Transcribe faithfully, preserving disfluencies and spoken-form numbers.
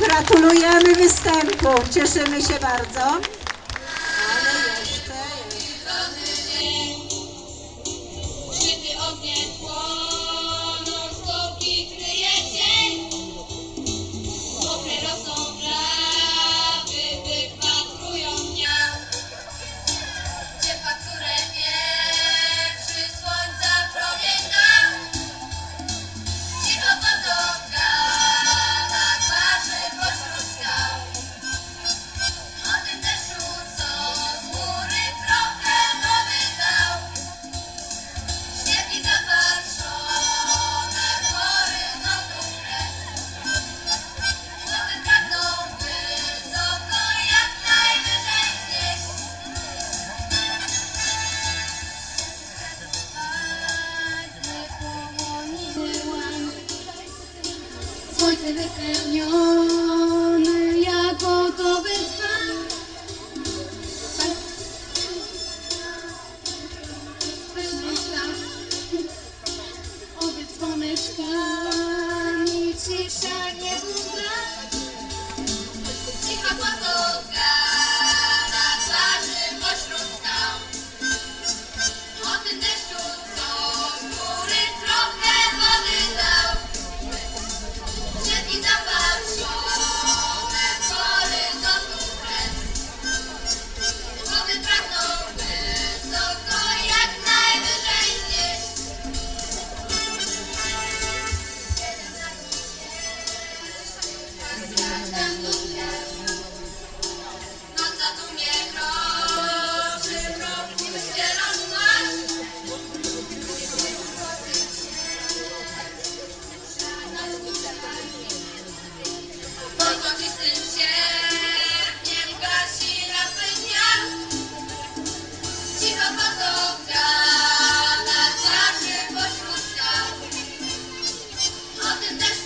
Gratulujemy występu, cieszymy się bardzo. Ale jeszcze wypełniony, ja gotowy znam. Obiec pomyszkami, cisza nie ugra. Cicha płatówka na twarzy pośród skał. O tym deszczu, co z góry trochę wody dał. I zapatrzone góry do góry, wody pragną wysoko jak najwyżej znieść. Każda mina, noc na dumie kroczy, mrok nim zbieram masz. Cicho potoka na twarzy pośród skał. O tym też